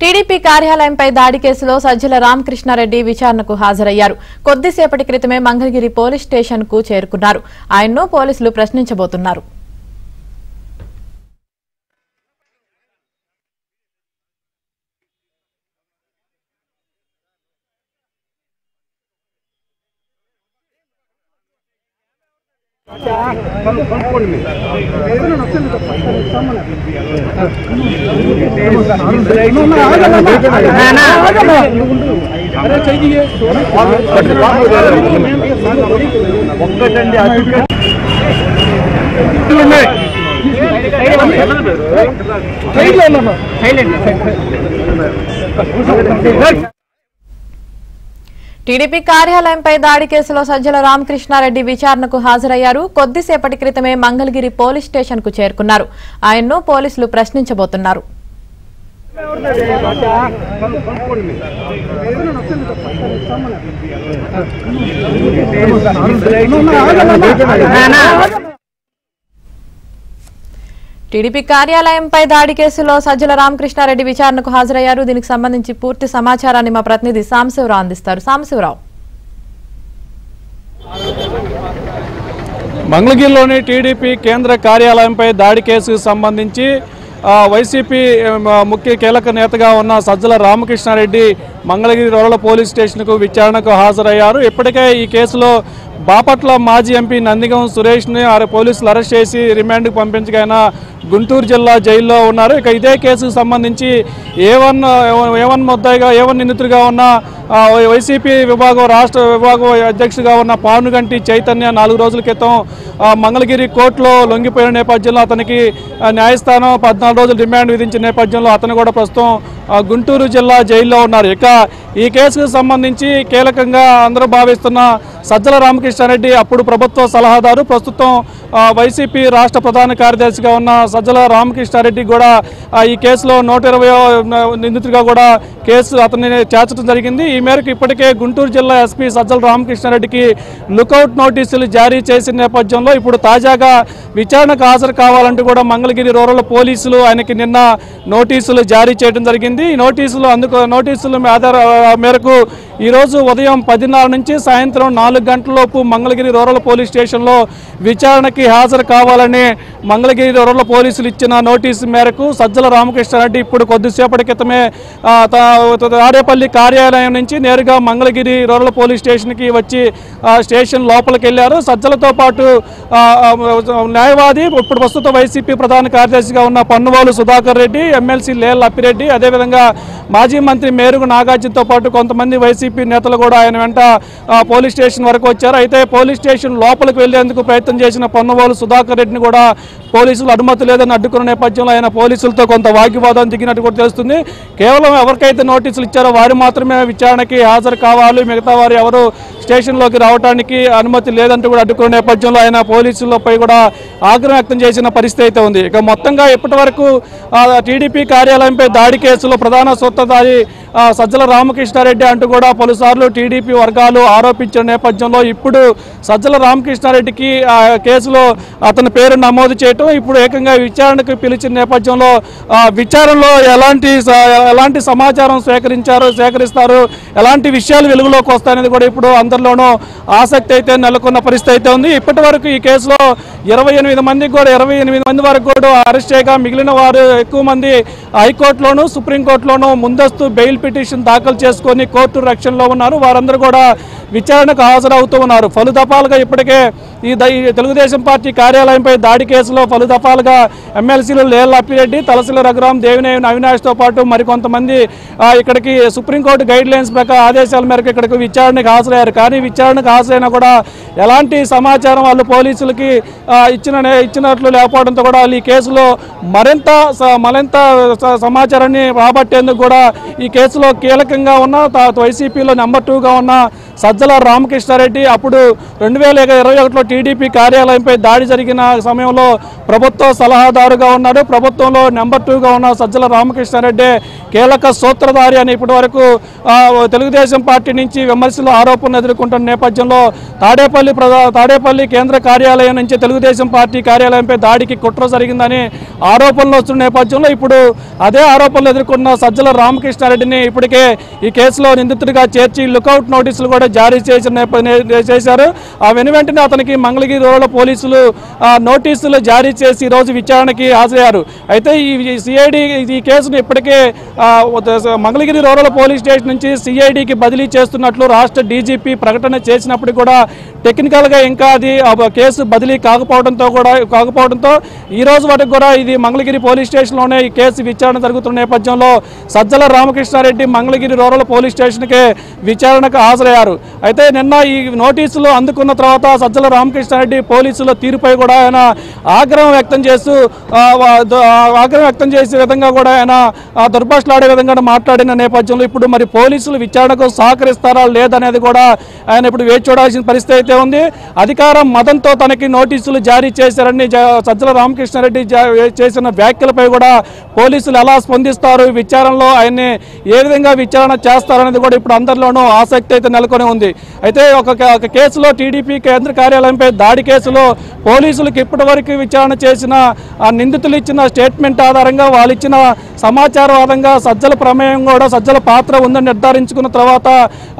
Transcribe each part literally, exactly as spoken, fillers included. TDP కార్యాలయంపై దాడి కేసులో సజ్జల రామకృష్ణారెడ్డి విచారణకు హాజరయ్యారు. కొద్దిసేపటి క్రితమే మంగళగిరి పోలీస్ స్టేషన్కు చేరుకున్నారు. ఆయనను పోలీసులు ప్రశ్నించబోతున్నారు. ఒక్కటండి టీడీపీ కార్యాలయంపై దాడి కేసులో సజ్జల రామకృష్ణారెడ్డి విచారణకు హాజరయ్యారు. కొద్దిసేపటి క్రితమే మంగళగిరి పోలీస్ స్టేషన్కు చేరుకున్నారు. ఆయనను పోలీసులు ప్రశ్నించబోతున్నారు. టీడీపీ కార్యాలయంపై దాడి కేసులో సజ్జల రామకృష్ణారెడ్డి విచారణకు హాజరయ్యారు. దీనికి సంబంధించి పూర్తి సమాచారాన్ని మా ప్రతినిధి సాంబశివరావు అందిస్తారు. సాంబశివరావు, మంగళగిరిలోని టీడీపీ కేంద్ర కార్యాలయంపై దాడి కేసుకు సంబంధించి వైసీపీ ముఖ్య కీలక నేతగా ఉన్న సజ్జల రామకృష్ణారెడ్డి మంగళగిరి రూరల్ పోలీస్ స్టేషన్కు విచారణకు హాజరయ్యారు. ఇప్పటికే ఈ కేసులో బాపట్ల మాజీ ఎంపీ నందిగం సురేష్ని పోలీసులు అరెస్ట్ చేసి రిమాండ్కు పంపించగానే గుంటూరు జిల్లా జైల్లో ఉన్నారు. ఇక ఇదే కేసుకు సంబంధించి ఏవన్ ఏవన్ ముద్దాయిగా ఏవన్ నిందితుడిగా ఉన్న వైసీపీ విభాగం రాష్ట్ర విభాగం అధ్యక్షుడిగా ఉన్న పానుగంటి చైతన్య నాలుగు రోజుల క్రితం మంగళగిరి కోర్టులో లొంగిపోయిన నేపథ్యంలో అతనికి న్యాయస్థానం పద్నాలుగు రోజులు రిమాండ్ విధించిన నేపథ్యంలో అతను కూడా ప్రస్తుతం గుంటూరు జిల్లా జైల్లో ఉన్నారు. ఇక ఈ కేసుకు సంబంధించి కీలకంగా అందరూ భావిస్తున్న సజ్జల రామకృష్ణారెడ్డి అప్పుడు ప్రభుత్వ సలహాదారు, ప్రస్తుతం వైసీపీ రాష్ట్ర ప్రధాన కార్యదర్శిగా ఉన్న సజ్జల రామకృష్ణారెడ్డి కూడా ఈ కేసులో నూట ఇరవయో నిందితుడిగా కూడా కేసు అతన్ని చేర్చడం జరిగింది. ఈ మేరకు ఇప్పటికే గుంటూరు జిల్లా ఎస్పీ సజ్జల రామకృష్ణారెడ్డికి లుకౌట్ నోటీసులు జారీ చేసిన నేపథ్యంలో ఇప్పుడు తాజాగా విచారణకు హాజరు కావాలంటూ కూడా మంగళగిరి రూరల్ పోలీసులు ఆయనకి నిన్న నోటీసులు జారీ చేయడం జరిగింది. ఈ నోటీసులు అందుకు నోటీసుల ఆధార మేరకు ఈరోజు ఉదయం పదిన్నర నుంచి సాయంత్రం నాలుగు గంటలలోపు మంగళగిరి రూరల్ పోలీస్ స్టేషన్లో విచారణకి హాజరు కావాలని మంగళగిరి రూరల్ పోలీసులు ఇచ్చిన నోటీసు మేరకు సజ్జల రామకృష్ణారెడ్డి ఇప్పుడు కొద్దిసేపటి క్రితమే తాడేపల్లి కార్యాలయం నుంచి నేరుగా మంగళగిరి రూరల్ పోలీస్ స్టేషన్కి వచ్చి స్టేషన్ లోపలికి వెళ్ళారు. సజ్జలతో పాటు న్యాయవాది ఇప్పుడు ప్రస్తుత వైసీపీ ప్రధాన కార్యదర్శిగా ఉన్న పన్నువాలు సుధాకర్ రెడ్డి, ఎమ్మెల్సీ లేళ్ల అప్పిరెడ్డి, అదేవిధంగా మాజీ మంత్రి మేరుగు నాగార్జునతో పాటు కొంతమంది వైసీపీ నేతలు కూడా ఆయన వెంట పోలీస్ స్టేషన్ వరకు వచ్చారు. అయితే పోలీస్ స్టేషన్ లోపలికి వెళ్లేందుకు ప్రయత్నం చేసిన పన్నువాలు సుధాకర్ రెడ్డిని కూడా పోలీసులు అనుమతి లేదని అడ్డుకున్న నేపథ్యంలో ఆయన పోలీసులతో కొంత వాగ్వివాదం దిగినట్టు కూడా తెలుస్తుంది. కేవలం ఎవరికైతే నోటీసులు ఇచ్చారో వారు మాత్రమే విచారణకి హాజరు కావాలి, మిగతా వారు ఎవరు స్టేషన్లోకి రావడానికి అనుమతి లేదంటూ కూడా అడ్డుకున్న నేపథ్యంలో ఆయన పోలీసులపై కూడా ఆగ్రహం వ్యక్తం చేసిన పరిస్థితి అయితే ఉంది. ఇక మొత్తంగా ఇప్పటి వరకు టీడీపీ కార్యాలయంపై దాడి కేసులో ప్రధాన సూత్రధారి సజ్జల రామకృష్ణారెడ్డి అంటూ కూడా పలుసార్లు టీడీపీ వర్గాలు ఆరోపించిన నేపథ్యంలో ఇప్పుడు సజ్జల రామకృష్ణారెడ్డికి ఆ కేసులో అతని పేరు నమోదు చేయటం, ఇప్పుడు ఏకంగా విచారణకు పిలిచిన నేపథ్యంలో విచారణలో ఎలాంటి ఎలాంటి సమాచారం సేకరించారు సేకరిస్తారు ఎలాంటి విషయాలు వెలుగులోకి వస్తాయనేది కూడా ఇప్పుడు అందరిలోనూ ఆసక్తి అయితే నెలకొన్న పరిస్థితి అయితే ఉంది. ఇప్పటి వరకు ఈ కేసులో ఇరవై ఎనిమిది మందికి కూడా ఇరవై ఎనిమిది మంది వరకు కూడా అరెస్ట్ చేయగా మిగిలిన వారు ఎక్కువ మంది హైకోర్టులోను సుప్రీంకోర్టులోనూ ముందస్తు బెయిల్ పిటిషన్ దాఖలు చేసుకొని కోర్టు రక్షణలో ఉన్నారు. వారందరూ కూడా విచారణకు హాజరవుతూ ఉన్నారు. పలు దఫాలుగా ఇప్పటికే ఈ తెలుగుదేశం పార్టీ కార్యాలయంపై దాడి కేసులో పలు దఫాలుగా ఎమ్మెల్సీలు లేళ్ల అప్పిరెడ్డి, తలసిల రఘురాం, దేవినేని అవినాష్తో పాటు మరికొంతమంది ఇక్కడికి సుప్రీంకోర్టు గైడ్ లైన్స్ ప్రకారం ఆదేశాల మేరకు ఇక్కడికి విచారణకు హాజరయ్యారు. కానీ విచారణకు హాజరైనా కూడా ఎలాంటి సమాచారం వాళ్ళు పోలీసులకి ఇచ్చిన ఇచ్చినట్లు లేకపోవడంతో కూడా వాళ్ళు ఈ కేసులో మరింత మరింత సమాచారాన్ని రాబట్టేందుకు కూడా ఈ కేసులో కీలకంగా ఉన్న వైసీపీలో నెంబర్ టూగా ఉన్న సజ్జల రామకృష్ణారెడ్డి అప్పుడు రెండు వేల ఇరవై ఒకటిలో టీడీపీ కార్యాలయంపై దాడి జరిగిన సమయంలో ప్రభుత్వ సలహాదారుగా ఉన్నాడు. ప్రభుత్వంలో నెంబర్ టూగా ఉన్న సజ్జల రామకృష్ణారెడ్డి కీలక సూత్రధారి అని ఇప్పటివరకు తెలుగుదేశం పార్టీ నుంచి విమర్శలు ఆరోపణలు ఎదుర్కొంటున్న నేపథ్యంలో తాడేపల్లి తాడేపల్లి కేంద్ర కార్యాలయం నుంచి తెలుగుదేశం పార్టీ కార్యాలయంపై దాడికి కుట్ర జరిగిందని ఆరోపణలు వస్తున్న నేపథ్యంలో ఇప్పుడు అదే ఆరోపణలు ఎదుర్కొన్న సజ్జల రామకృష్ణారెడ్డిని ఇప్పటికే ఈ కేసులో నిందితుడిగా చేర్చి లుకౌట్ నోటీసులు కూడా జారీ చేశారు. ఆ వెను వెంటనే అతనికి మంగళగిరి రూరల్ పోలీసులు నోటీసులు జారీ చేసి ఈరోజు విచారణకి హాజరయ్యారు. అయితే ఈ సిఐడి ఈ కేసును ఇప్పటికే మంగళగిరి రూరల్ పోలీస్ స్టేషన్ నుంచి సిఐడికి బదిలీ చేస్తున్నట్లు రాష్ట్ర డీజీపీ ప్రకటన చేసినప్పుడు కూడా టెక్నికల్గా ఇంకా అది కేసు బదిలీ కాకపోవడంతో కూడా కాకపోవడంతో ఈరోజు వాటికి కూడా ఇది మంగళగిరి పోలీస్ స్టేషన్లోనే ఈ కేసు విచారణ జరుగుతున్న నేపథ్యంలో సజ్జల రామకృష్ణారెడ్డి మంగళగిరి రూరల్ పోలీస్ స్టేషన్కే విచారణకు హాజరయ్యారు. అయితే నిన్న ఈ నోటీసులు అందుకున్న తర్వాత సజ్జల రామకృష్ణారెడ్డి పోలీసుల తీరుపై కూడా ఆయన ఆగ్రహం వ్యక్తం చేస్తూ ఆగ్రహం వ్యక్తం చేసే విధంగా కూడా ఆయన దుర్భాషలాడే విధంగా మాట్లాడిన నేపథ్యంలో ఇప్పుడు మరి పోలీసులు విచారణకు సహకరిస్తారా లేదనేది కూడా ఆయన ఇప్పుడు వేచి చూడాల్సిన పరిస్థితి అయితే ఉంది. అధికారం మదంతో తనకి నోటీసులు జారీ చేశారని సజ్జల రామకృష్ణారెడ్డి చేసిన వ్యాఖ్యలపై కూడా పోలీసులు ఎలా స్పందిస్తారు, విచారణలో ఆయన్ని ఏ విధంగా విచారణ చేస్తారనేది కూడా ఇప్పుడు అందరిలోనూ ఆసక్తి అయితే నెలకొని ఉంది. అయితే ఒక కేసులో టీడీపీ కేంద్ర కార్యాలయంపై దాడి కేసులో పోలీసులకు ఇప్పటివరకు విచారణ చేసిన నిందితులు ఇచ్చిన స్టేట్మెంట్ ఆధారంగా వాళ్ళు ఇచ్చిన సమాచారం ఆధారంగా సజ్జల ప్రమేయం కూడా సజ్జల పాత్ర ఉందని నిర్ధారించుకున్న తర్వాత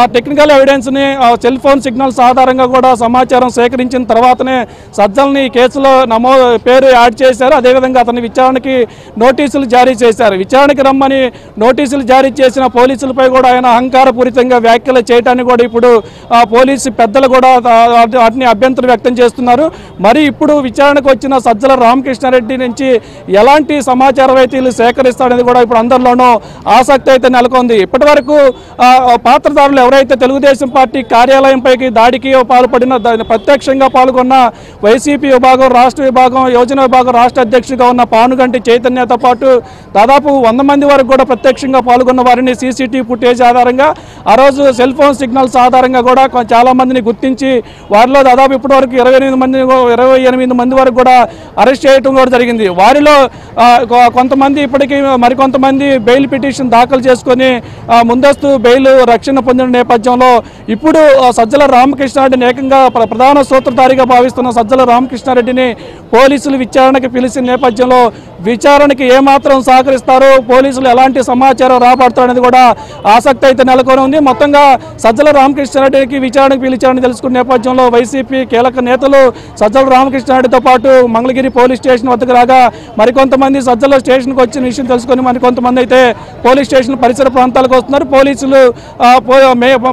ఆ టెక్నికల్ ఎవిడెన్స్ని సెల్ ఫోన్ సిగ్నల్స్ ఆధారంగా కూడా సమాచారం సేకరించిన తర్వాతనే సజ్జల్ని కేసులో నమో పేరు యాడ్ చేశారు. అదేవిధంగా అతని విచారణకి నోటీసులు జారీ చేశారు. విచారణకి రమ్మని నోటీసులు జారీ చేసిన పోలీసులపై కూడా ఆయన అహంకారపూరితంగా వ్యాఖ్యలు చేయడానికి కూడా ఇప్పుడు పోలీసు పెద్దలు కూడా వాటిని అభ్యంతరం వ్యక్తం చేస్తున్నారు. మరి ఇప్పుడు విచారణకు వచ్చిన సజ్జల రామకృష్ణారెడ్డి నుంచి ఎలాంటి సమాచారం అయితే వీళ్ళు సేకరిస్తారనేది కూడా ఇప్పుడు అందరిలోనూ ఆసక్తి అయితే నెలకొంది. ఇప్పటి వరకు పాత్రదారులు ఎవరైతే తెలుగుదేశం పార్టీ కార్యాలయంపైకి దాడికి పాల్పడిన ప్రత్యక్షంగా పాల్గొన్న వైసీపీ విభాగం రాష్ట్ర విభాగం యోజన విభాగం రాష్ట్ర అధ్యక్షుడిగా ఉన్న పానుగంటి చైతన్యతో పాటు దాదాపు వంద మంది వరకు కూడా ప్రత్యక్షంగా పాల్గొన్న వారిని సీసీటీవీ ఫుటేజ్ ఆధారంగా ఆ రోజు సెల్ ఫోన్ సిగ్నల్స్ ఆధారంగా కూడా చాలా మందిని గుర్తించి వారిలో దాదాపు ఇప్పటి వరకు ఇరవై ఎనిమిది మంది ఇరవై ఎనిమిది మంది వరకు కూడా అరెస్ట్ చేయడం కూడా జరిగింది. వారిలో కొంతమంది ఇప్పటికీ మరికొంతమంది బెయిల్ పిటిషన్ దాఖలు చేసుకొని ముందస్తు బెయిల్ రక్షణ పొందిన నేపథ్యంలో ఇప్పుడు సజ్జల రామకృష్ణారెడ్డిని ఏకంగా ప్రధాన సూత్రధారిగా భావిస్తున్న సజ్జల రామకృష్ణారెడ్డిని పోలీసులు విచారణకు పిలిచిన నేపథ్యంలో విచారణకి ఏమాత్రం సహకరిస్తారు, పోలీసులు ఎలాంటి సమాచారం రాబడతారు అనేది కూడా ఆసక్తి అయితే నెలకొని ఉంది. మొత్తంగా సజ్జల రామకృష్ణారెడ్డికి విచారణకు పిలిచారని తెలుసుకున్న నేపథ్యంలో వైసీపీ కీలక నేతలు సజ్జల రామకృష్ణారెడ్డితో పాటు మంగళగిరి పోలీస్ స్టేషన్ వద్దకు రాగా మరికొంతమంది సజ్జల స్టేషన్కి వచ్చిన విషయం తెలుసుకొని మరికొంతమంది అయితే పోలీస్ స్టేషన్ పరిసర ప్రాంతాలకు వస్తున్నారు. పోలీసులు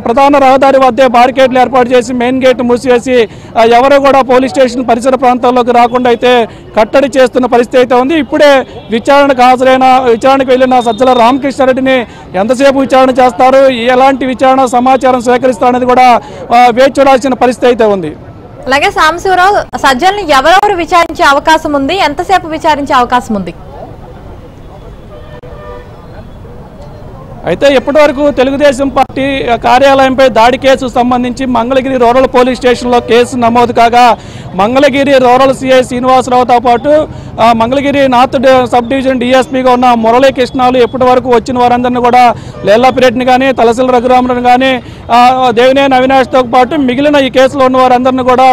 ప్రధాన రహదారి వద్దే బారికేడ్లు ఏర్పాటు చేసి మెయిన్ గేట్ మూసివేసి ఎవరు కూడా పోలీస్ స్టేషన్ పరిసర ప్రాంతాల్లోకి రాకుండా అయితే కట్టడి చేస్తున్న పరిస్థితి అయితే ఉంది. ఇప్పుడే విచారణకు హాజరైన విచారణకు వెళ్ళిన సజ్జల రామకృష్ణారెడ్డిని ఎంతసేపు విచారణ చేస్తారు, ఎలాంటి విచారణ సమాచారం సేకరిస్తారు అనేది కూడా వేచి చూడాల్సిన పరిస్థితి అయితే ఉంది. అలాగే సాంబశివరావు, సజ్జల్ని ఎవరెవరు విచారించే అవకాశం ఉంది, ఎంతసేపు విచారించే అవకాశం ఉంది? అయితే ఇప్పటివరకు తెలుగుదేశం పార్టీ కార్యాలయంపై దాడి కేసు సంబంధించి మంగళగిరి రూరల్ పోలీస్ స్టేషన్లో కేసు నమోదు కాగా మంగళగిరి రూరల్ సిఐ శ్రీనివాసరావుతో పాటు మంగళగిరి నార్త్ సబ్ డివిజన్ డిఎస్పీగా ఉన్న మురళీకృష్ణాలు ఇప్పటి వరకు వచ్చిన వారందరినీ కూడా లేల్లాపిరెడ్డిని కానీ తలసిల రఘురామను కానీ దేవినేని అవినాష్తో పాటు మిగిలిన ఈ కేసులో ఉన్న వారందరినీ కూడా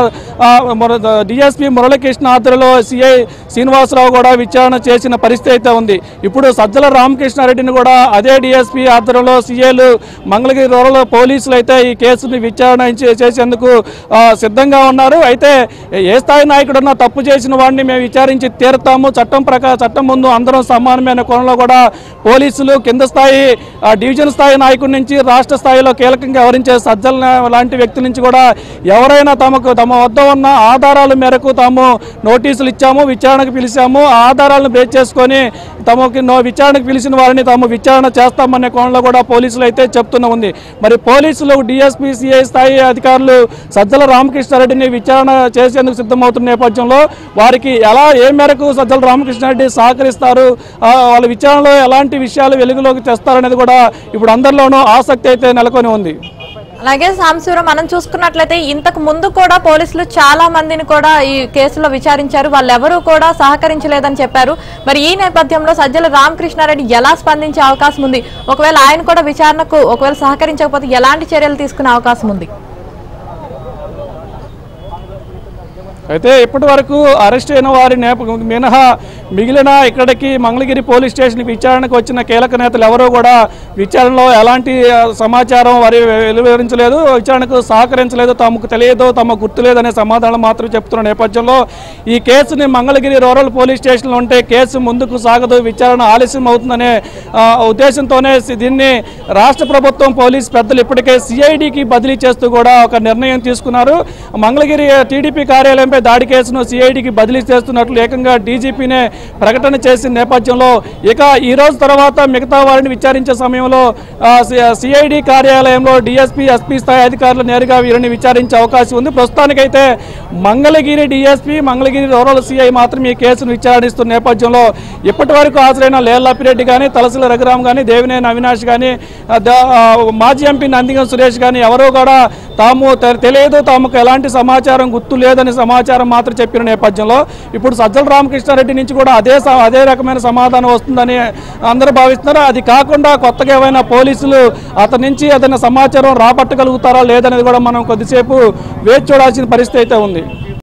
డిఎస్పీ మురళీకృష్ణ ఆధ్వర్యంలో సిఐ శ్రీనివాసరావు కూడా విచారణ చేసిన పరిస్థితి అయితే ఉంది. ఇప్పుడు సజ్జల రామకృష్ణారెడ్డిని కూడా అదే డిఎస్పీ ఆధ్వర్యంలో సిఐలు మంగళగిరి రూరల్ పోలీసులు అయితే ఈ కేసుని విచారణ చేసేందుకు సిద్ధంగా ఉన్నారు. అయితే ఏ స్థాయి నాయకుడున్నా తప్పు చేసిన వాడిని మేము విచారించి తీరుతాము, చట్టం ప్రకారం చట్టం ముందు అందరం సమానమైన కోణంలో కూడా పోలీసులు కింద స్థాయి డివిజన్ స్థాయి నాయకుడి నుంచి రాష్ట్ర స్థాయిలో కీలకంగా వ్యవహరించే సజ్జల లాంటి వ్యక్తుల నుంచి కూడా ఎవరైనా తమకు తమ వద్ద ఉన్న ఆధారాల మేరకు తాము నోటీసులు ఇచ్చాము, విచారణకు పిలిచాము, ఆ ఆధారాలను బేస్ చేసుకొని తమకు విచారణకు పిలిచిన వారిని తాము విచారణ చేస్తామనే కోణంలో కూడా పోలీసులు అయితే చెప్తున్నా ఉంది. మరి పోలీసులు డిఎస్పీ సిఐ స్థాయి అధికారులు సజ్జల రామకృష్ణారెడ్డిని విచారణ చేసేందుకు సిద్ధమవుతున్న నేపథ్యంలో వారికి ఎలా ఏ మేరకు సజ్జల రామకృష్ణారెడ్డి సహకరిస్తారు, వాళ్ళ విచారణలో ఎలాంటి విషయాలు వెలుగులోకి తెస్తారనేది కూడా ఇప్పుడు అందరిలోనూ ఆసక్తి అయితే నెలకొని ఉంది. అలాగే సాంశివరావు మనం చూసుకున్నట్లయితే ఇంతకు ముందు కూడా పోలీసులు చాలా మందిని కూడా ఈ కేసులో విచారించారు, వాళ్ళెవరూ కూడా సహకరించలేదని చెప్పారు. మరి ఈ నేపథ్యంలో సజ్జల రామకృష్ణారెడ్డి ఎలా స్పందించే అవకాశం ఉంది? ఒకవేళ ఆయన కూడా విచారణకు ఒకవేళ సహకరించకపోతే ఎలాంటి చర్యలు తీసుకునే అవకాశం ఉంది? అయితే ఇప్పటి వరకు అరెస్ట్ అయిన వారి మినహా మిగిలిన ఇక్కడికి మంగళగిరి పోలీస్ స్టేషన్కి విచారణకు వచ్చిన కీలక నేతలు ఎవరూ కూడా విచారణలో ఎలాంటి సమాచారం వారి వెలువరించలేదు, విచారణకు సహకరించలేదు, తమకు తెలియదు, తమ గుర్తు లేదనే సమాధానం మాత్రం చెప్తున్న నేపథ్యంలో ఈ కేసుని మంగళగిరి రూరల్ పోలీస్ స్టేషన్లో ఉంటే కేసు ముందుకు సాగదు, విచారణ ఆలస్యం అవుతుందనే ఉద్దేశంతోనే దీన్ని రాష్ట్ర ప్రభుత్వం పోలీస్ పెద్దలు ఇప్పటికే సిఐడికి బదిలీ చేస్తూ కూడా ఒక నిర్ణయం తీసుకున్నారు. మంగళగిరి టీడీపీ కార్యాలయం దాడి కేసును సిఐడికి బదిలీ చేస్తున్నట్లు ఏకంగా డీజీపీనే ప్రకటన చేసిన నేపథ్యంలో ఇక ఈ రోజు తర్వాత మిగతా వారిని విచారించే సమయంలో సిఐడి కార్యాలయంలో డీఎస్పీ ఎస్పీ స్థాయి అధికారులు నేరుగా వీరిని విచారించే అవకాశం ఉంది. ప్రస్తుతానికైతే Mangalagiri DSP Mangalagiri rural CI మాత్రం ఈ కేసును విచారిస్తున్న నేపథ్యంలో ఇప్పటి వరకు హాజరైన లేలపిరెడ్డి కానీ, తలసిల రఘురామ్ కానీ, దేవినేని అవినాష్ కానీ, మాజీ ఎంపీ నందిగం సురేష్ కానీ ఎవరో కూడా తాము తెలియదు, తాముకు ఎలాంటి సమాచారం గుర్తు లేదని సమాచారం మాత్రం చెప్పిన నేపథ్యంలో ఇప్పుడు సజ్జల రామకృష్ణారెడ్డి నుంచి కూడా అదే అదే రకమైన సమాధానం వస్తుందని అందరూ భావిస్తున్నారు. అది కాకుండా కొత్తగా ఏమైనా పోలీసులు అతని నుంచి ఏదైనా సమాచారం రాబట్టగలుగుతారా లేదనేది కూడా మనం కొద్దిసేపు వేచి చూడాల్సిన పరిస్థితి అయితే ఉంది.